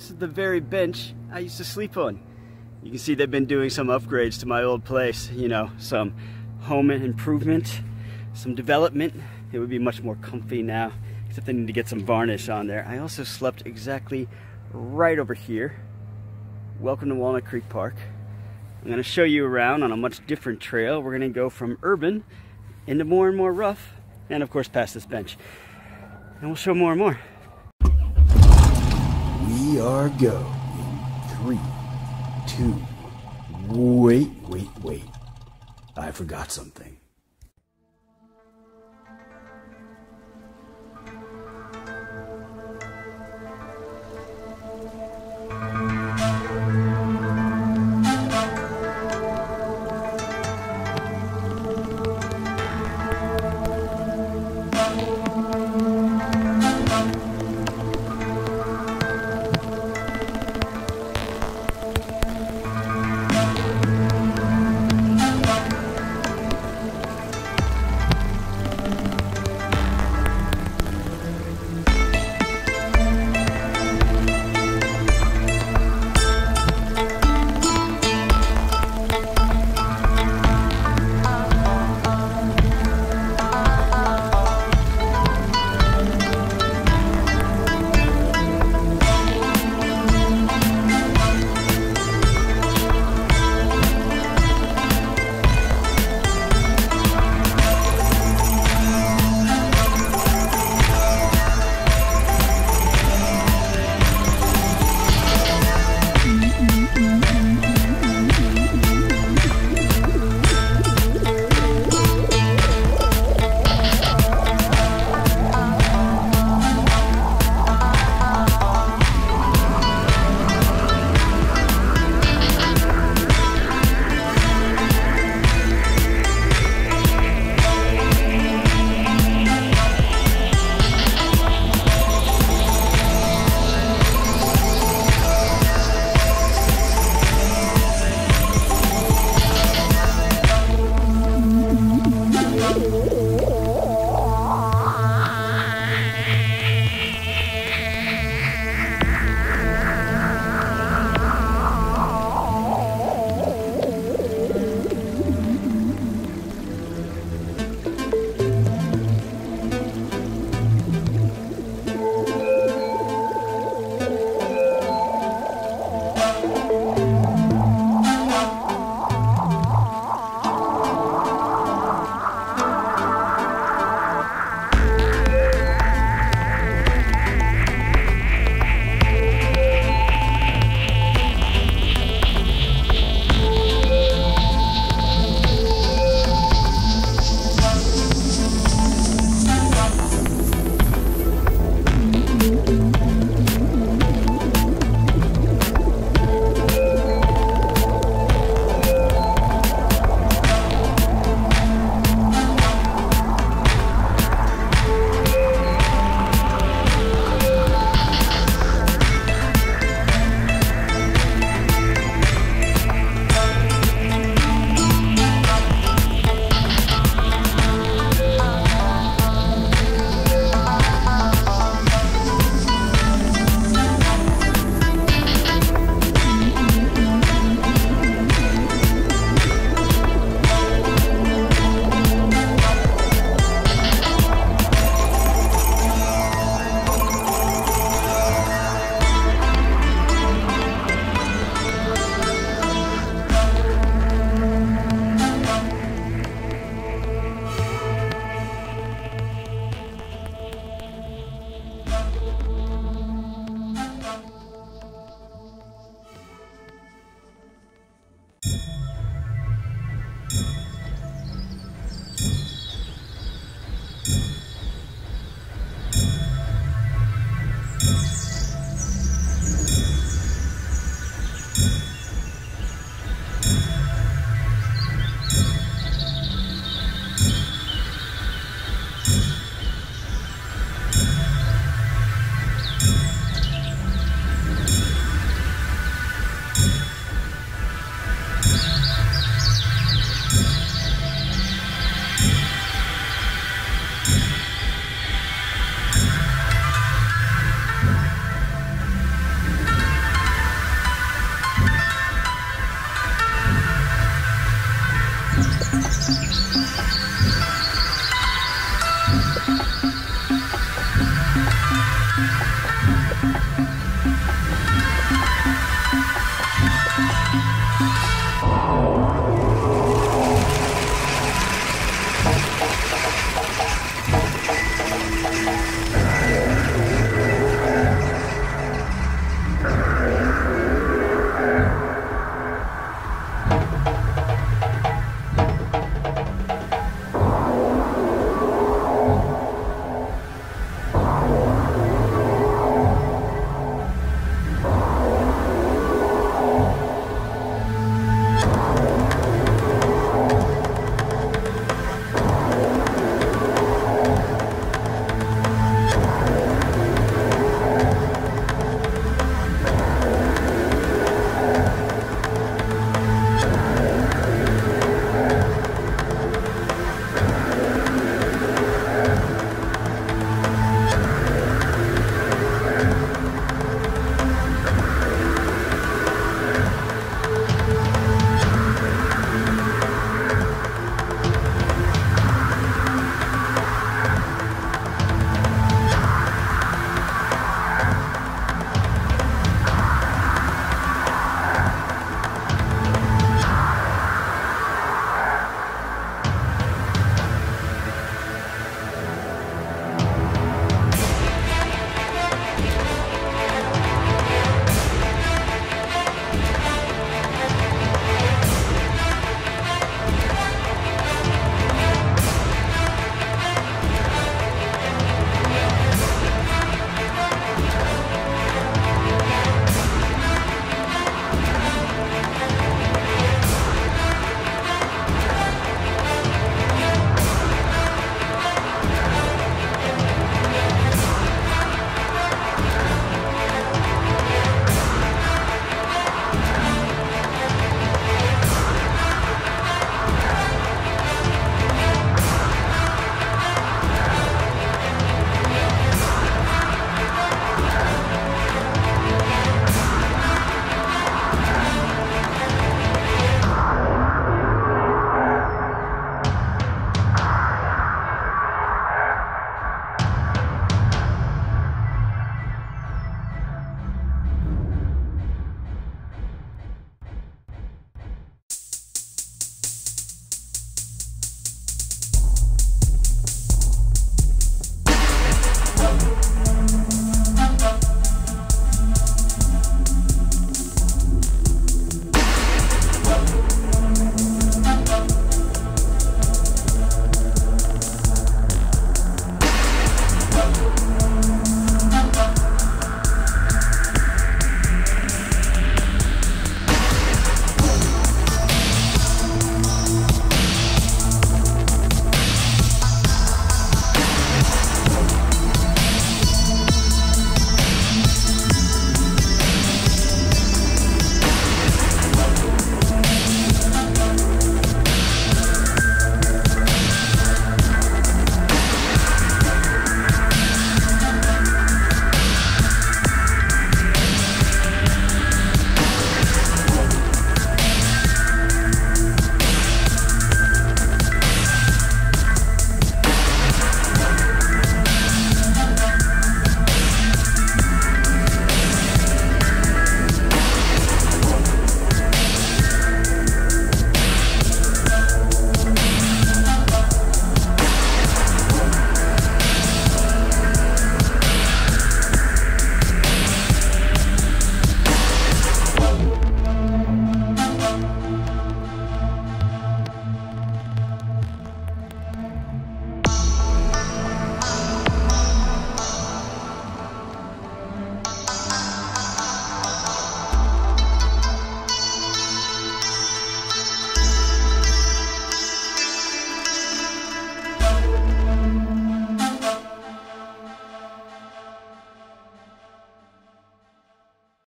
This is the very bench I used to sleep on. You can see they've been doing some upgrades to my old place, you know, some home improvement, some development. It would be much more comfy now, except I need to get some varnish on there. I also slept exactly right over here. Welcome to Walnut Creek Park. I'm going to show you around on a much different trail. We're going to go from urban into more and more rough, and of course past this bench. And we'll show more and more. We are go in 3, 2, wait. I forgot something.